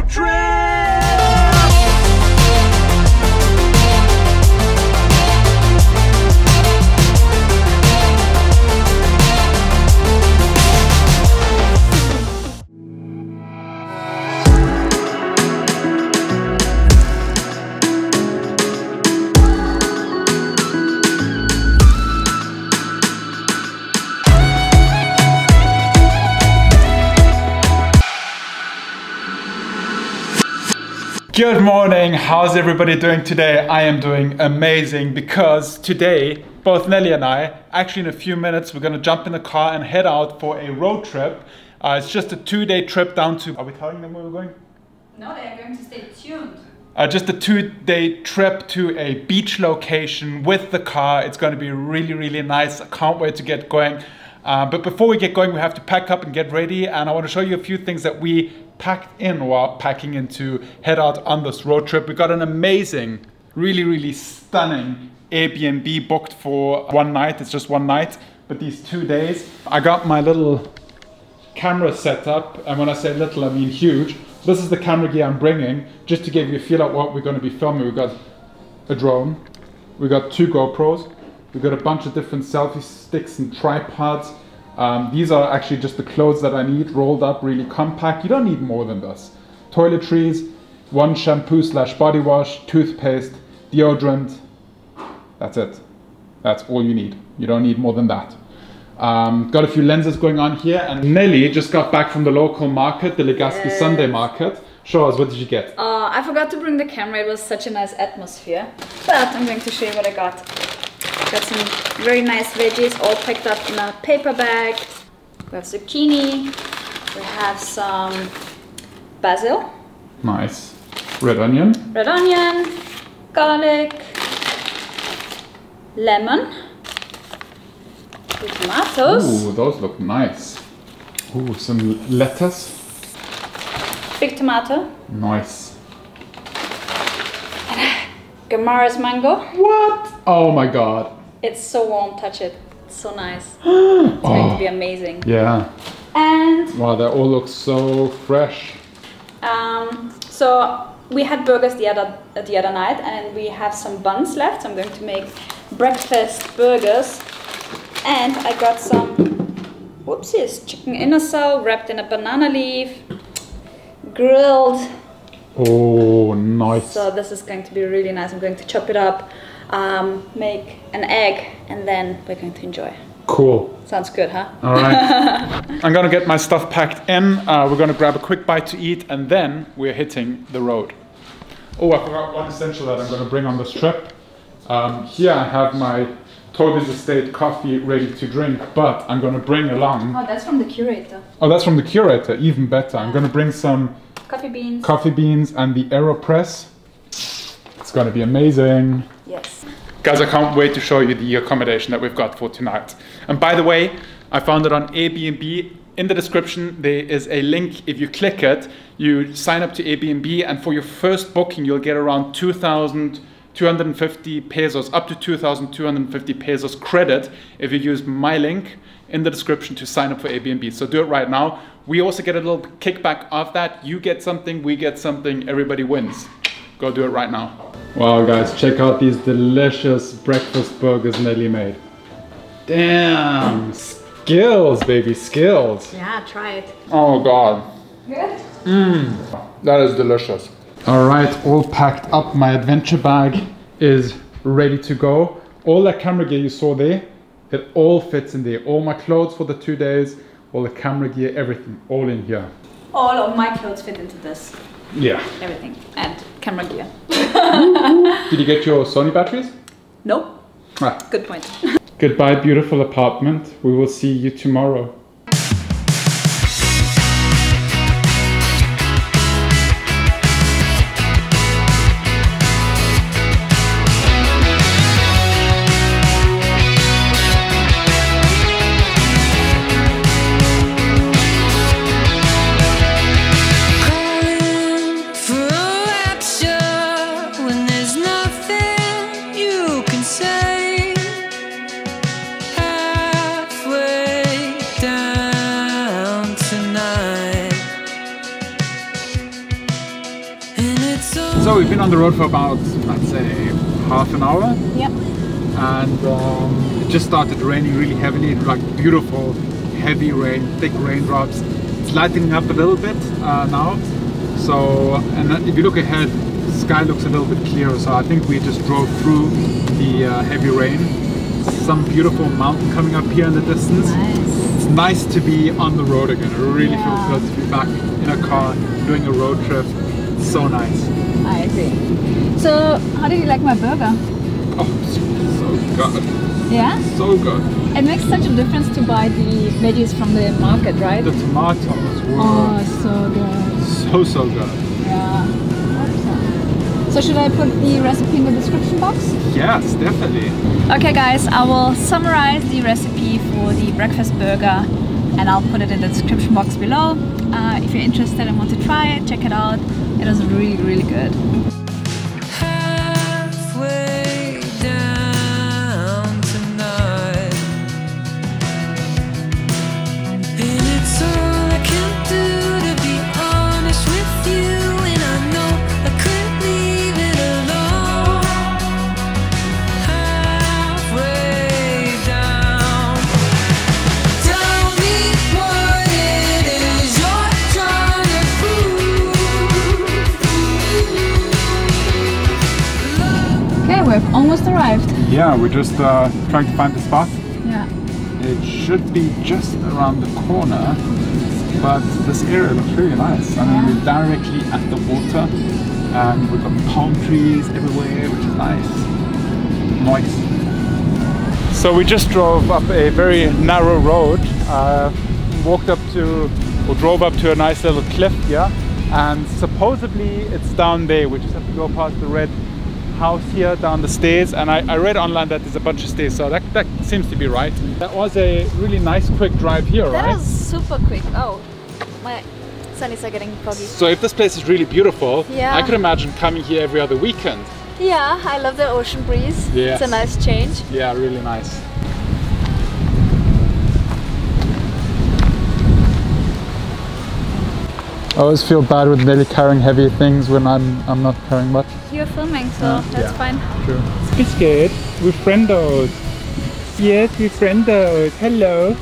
road trip! Good morning, how's everybody doing today? I am doing amazing because today, both Nelly and I, actually in a few minutes, we're gonna jump in the car and head out for a road trip. It's just a 2-day trip down to, are we telling them where we're going? No, they're going to stay tuned. Just a 2-day trip to a beach location with the car. It's gonna be really, really nice. I can't wait to get going. But before we get going, we have to pack up and get ready. And I want to show you a few things that we packed in while packing in to head out on this road trip. We got an amazing, really, really stunning Airbnb booked for one night. It's just one night, but these 2 days. I got my little camera set up. And when I say little, I mean huge. This is the camera gear I'm bringing, just to give you a feel of what we're going to be filming. We've got a drone. We've got 2 GoPros. We've got a bunch of different selfie sticks and tripods. These are actually just the clothes that I need, rolled up, really compact. You don't need more than this. Toiletries, 1 shampoo/body wash, toothpaste, deodorant. That's it. That's all you need. You don't need more than that. Got a few lenses going on here. And Nelly just got back from the local market, the Legazpi Sunday market. Show us, what did you get? I forgot to bring the camera. It was such a nice atmosphere. But I'm going to show you what I got. Got some very nice veggies, all packed up in a paper bag. We have zucchini, we have some basil. Nice. Red onion. Red onion, garlic, lemon, tomatoes. Ooh, those look nice. Ooh, some lettuce. Big tomato. Nice. Gamara's mango. What? Oh my god. It's so warm, touch it. It's so nice. It's going to be amazing. Yeah. And... wow, they all look so fresh. So we had burgers the other night, and we have some buns left. So I'm going to make breakfast burgers. And I got some, whoopsies, chicken inner cell wrapped in a banana leaf, grilled. Oh, nice. So this is going to be really nice. I'm going to chop it up. Make an egg, and then we're going to enjoy. Cool. Sounds good, huh? All right. I'm going to get my stuff packed in. We're going to grab a quick bite to eat, and then we're hitting the road. Oh, I forgot one essential that I'm going to bring on this trip. Here I have my Toby's Estate coffee ready to drink, but I'm going to bring along... oh, that's from the curator. Oh, that's from the curator. Even better. I'm going to bring some... coffee beans. Coffee beans and the AeroPress. It's going to be amazing. Yes. Guys, I can't wait to show you the accommodation that we've got for tonight. And by the way, I found it on Airbnb. In the description, there is a link. If you click it, you sign up to Airbnb, and for your first booking, you'll get around 2,250 pesos, up to 2,250 pesos credit if you use my link in the description to sign up for Airbnb. So do it right now. We also get a little kickback off that. You get something, we get something, everybody wins. Go do it right now. Wow guys, check out these delicious breakfast burgers Nelly made. Damn! Skills, baby, skills. Yeah, try it. Oh god. Good? Mmm, that is delicious. Alright, all packed up. My adventure bag is ready to go. All that camera gear you saw there, it all fits in there. All my clothes for the 2 days, all the camera gear, everything, all in here. All of my clothes fit into this. Yeah. Everything. And camera gear. Did you get your Sony batteries? No. Ah. Good point. Goodbye, beautiful apartment. We will see you tomorrow. Down. So we've been on the road for about, I'd say, half an hour. Yep. And it just started raining really heavily, like beautiful, heavy rain, thick raindrops. It's lightening up a little bit now. So, and if you look ahead, the sky looks a little bit clearer. So I think we just drove through the heavy rain. Some beautiful mountain coming up here in the distance. Nice. It's nice to be on the road again. It really feels good to be back in a car doing a road trip. It's so nice. I see. So, how did you like my burger? Oh, so good. Yeah? So good. It makes such a difference to buy the veggies from the market, right? The tomatoes were... Oh, so good. So good. Yeah. So should I put the recipe in the description box? Yes, definitely. Okay guys, I will summarize the recipe for the breakfast burger and I'll put it in the description box below. If you're interested and want to try it, check it out. It is really, really good. We've almost arrived. Yeah, we're just trying to find the spot. Yeah. It should be just around the corner, but this area looks really nice. I mean, we're directly at the water, and we've got palm trees everywhere, which is nice. Nice. So we just drove up a very narrow road, drove up to a nice little cliff here, and supposedly it's down there. We just have to go past the red house here, down the stairs, and I read online that there's a bunch of stairs, so that seems to be right. That was a really nice quick drive here, right? That was super quick. Oh, my sunnies are getting foggy. So if this place is really beautiful, I could imagine coming here every other weekend. Yeah, I love the ocean breeze. Yes. It's a nice change. Yeah, really nice. I always feel bad with nearly carrying heavy things when I'm not carrying much. You're filming, so that's fine. True. Biscuit, we're friendos. Yes, we're friendos. Hello.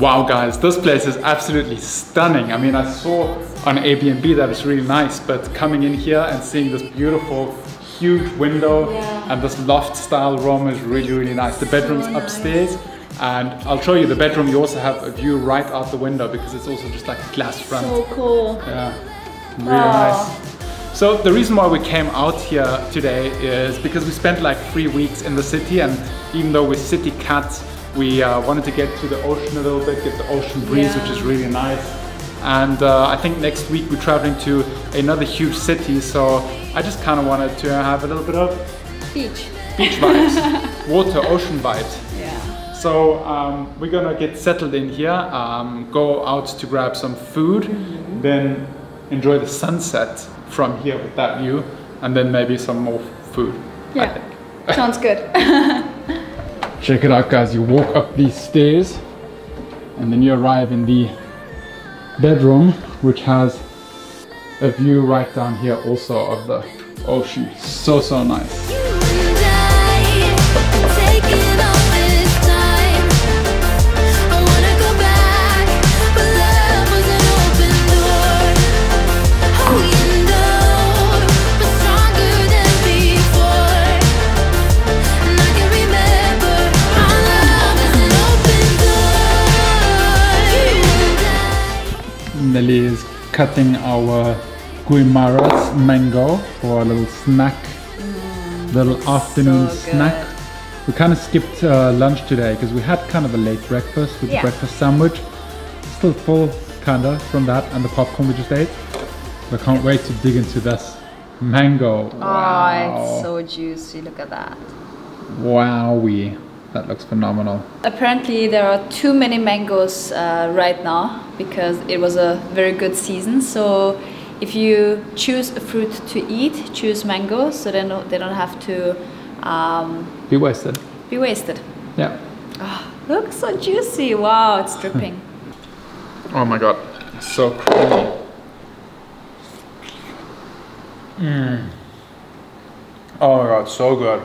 Wow guys, this place is absolutely stunning. I mean, I saw on Airbnb that it's really nice, but coming in here and seeing this beautiful, huge window and this loft style room is really, really nice. The bedroom's upstairs, and I'll show you the bedroom. You also have a view right out the window because it's also just like a glass front. So cool. Yeah, really nice. So the reason why we came out here today is because we spent like 3 weeks in the city, and even though we're city cats, we wanted to get to the ocean a little bit, get the ocean breeze, which is really nice. And I think next week we're traveling to another huge city, so I just kind of wanted to have a little bit of beach vibes, water, ocean vibes. Yeah. So we're gonna get settled in here, go out to grab some food, then enjoy the sunset from here with that view, and then maybe some more food. Yeah, I think. Sounds good. Check it out guys, you walk up these stairs and then you arrive in the bedroom, which has a view right down here also of the ocean. So nice. actually is cutting our guimaras mango for a little snack, little afternoon snack. We kind of skipped lunch today because we had kind of a late breakfast with the breakfast sandwich. Still full, kinda, from that and the popcorn we just ate. But I can't wait to dig into this mango. Wow. Oh, it's so juicy, look at that. Wowie. That looks phenomenal. Apparently there are too many mangoes right now because it was a very good season. So if you choose a fruit to eat, choose mango, so then they don't have to be wasted. Be wasted. Yeah. Oh, looks so juicy. Wow, it's dripping. Oh my god, it's so creamy. Oh my god, so good.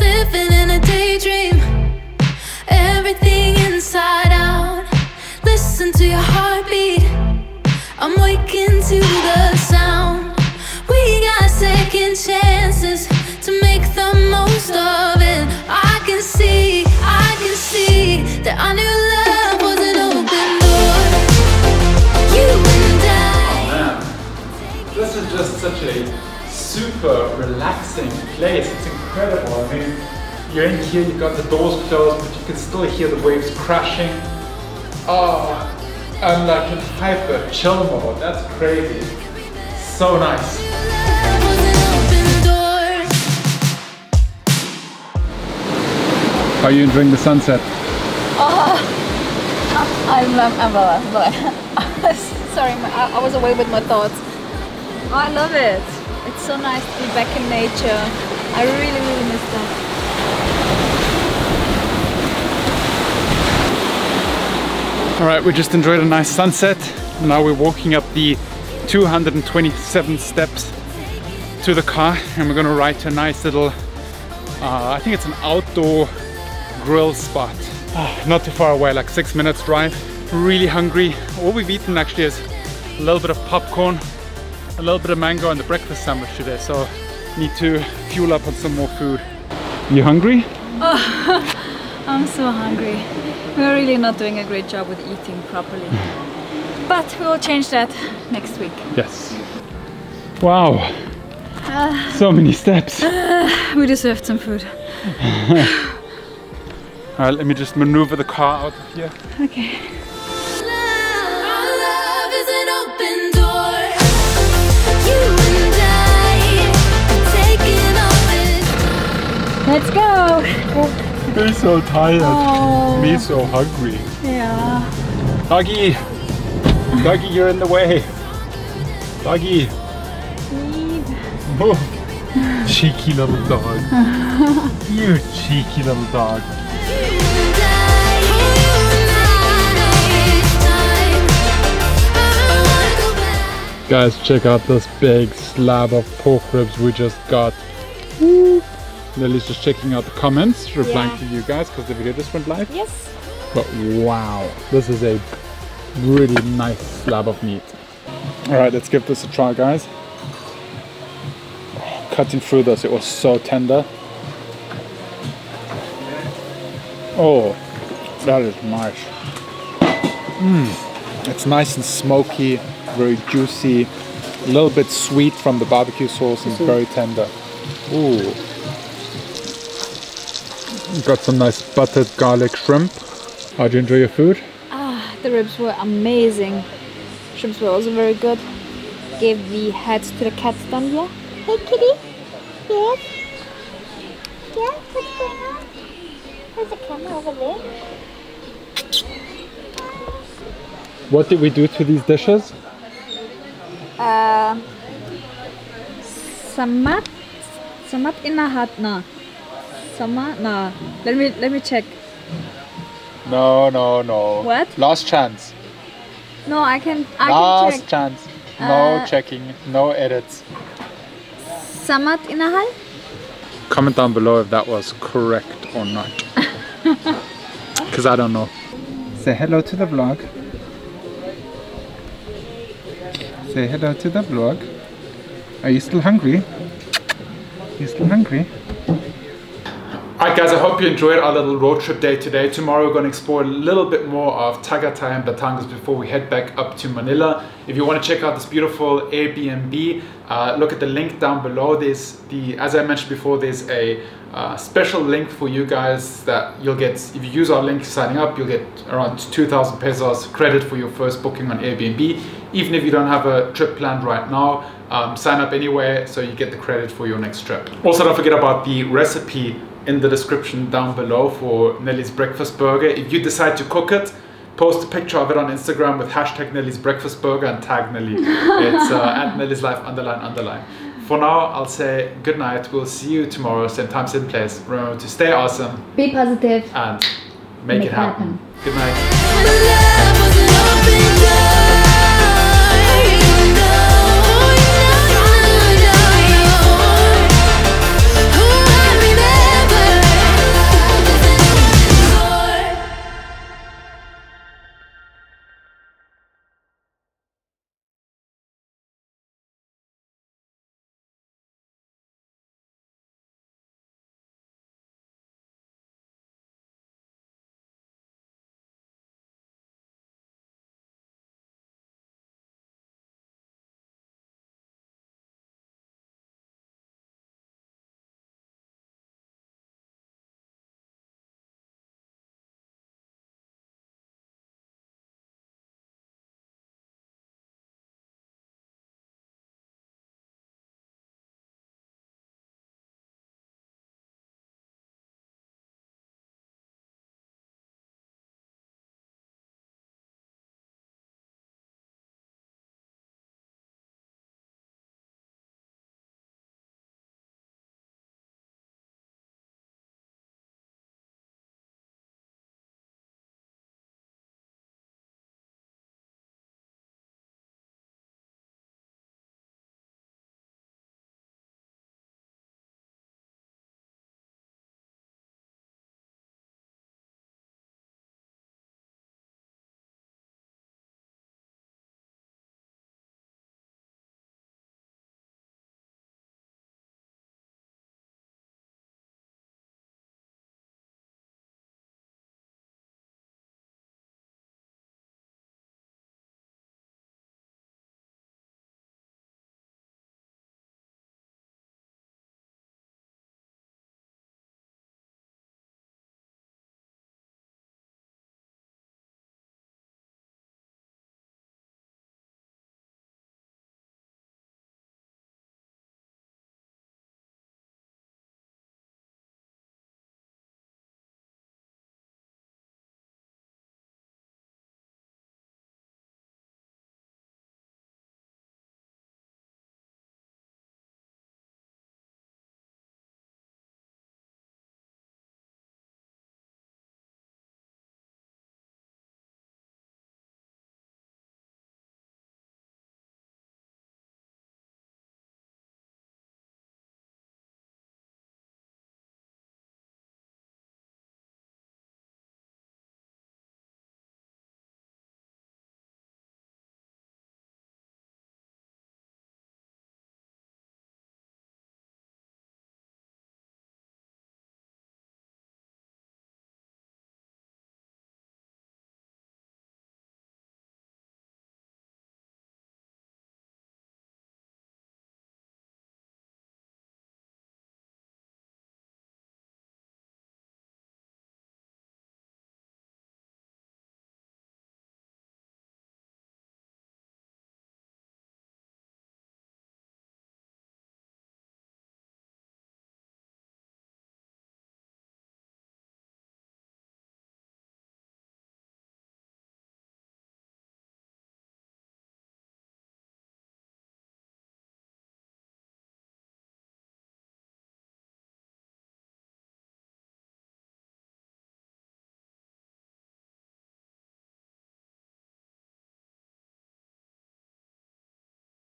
Living in a daydream, everything inside out. Listen to your heartbeat, I'm waking to the sound. We got second chances to make the most of it. I can see that our new love was an open door. You and I. Oh man, this is just such a super relaxing place. It's incredible. I mean, you're in here, you've got the doors closed, but you can still hear the waves crashing. Oh, I'm like in hyper chill mode. That's crazy. So nice. How are you enjoying the sunset? I'm sorry, I was away with my thoughts. Oh, I love it. It's so nice to be back in nature. I really, really miss that. All right, we just enjoyed a nice sunset. Now we're walking up the 227 steps to the car, and we're gonna ride to a nice little, I think it's an outdoor grill spot. Not too far away, like 6 minutes drive. Really hungry. All we've eaten actually is a little bit of popcorn, a little bit of mango and the breakfast sandwich today, so need to fuel up on some more food. You hungry? Oh, I'm so hungry. We're really not doing a great job with eating properly. But we'll change that next week. Yes. Wow. So many steps. We deserved some food. Alright, let me just maneuver the car out of here. Okay. Let's go! Oh, they're so tired. Oh. Me so hungry. Yeah. Doggy! Doggy, you're in the way. Doggy! Move! Cheeky little dog. You cheeky little dog. Guys, check out this big slab of pork ribs we just got. Woo. Lily's just checking out the comments, replying to you guys because the video just went live. Yes. But wow, this is a really nice slab of meat. All right, let's give this a try, guys. Oh, cutting through this, it was so tender. Oh, that is nice. It's nice and smoky, very juicy, a little bit sweet from the barbecue sauce and very tender. Ooh. Got some nice buttered garlic shrimp. How'd you enjoy your food? Ah, the ribs were amazing. Shrimps were also very good. Gave the heads to the cats down here. Hey kitty. Yes. Yeah, what's going on? There's a camera over there. What did we do to these dishes? Samat inahatna. No, let me check. No. What? Last chance. No, I can check. Last chance. No checking. No edits. Samat inahal? Comment down below if that was correct or not. Because I don't know. Say hello to the vlog. Say hello to the vlog. Are you still hungry? You still hungry? Alright guys, I hope you enjoyed our little road trip day today. Tomorrow we're going to explore a little bit more of Tagaytay and Batangas before we head back up to Manila. If you want to check out this beautiful Airbnb, look at the link down below. There's as I mentioned before, there's a special link for you guys that you'll get, if you use our link signing up, you'll get around 2,000 pesos credit for your first booking on Airbnb. Even if you don't have a trip planned right now, sign up anyway so you get the credit for your next trip. Also, don't forget about the recipe in the description down below for Nelly's breakfast burger. If you decide to cook it, post a picture of it on Instagram with hashtag Nelly's breakfast burger and tag Nelly. It's at Nelly's life __. For now, I'll say good night. We'll see you tomorrow, same time, same place. Remember to stay awesome, be positive, and make it happen. Good night.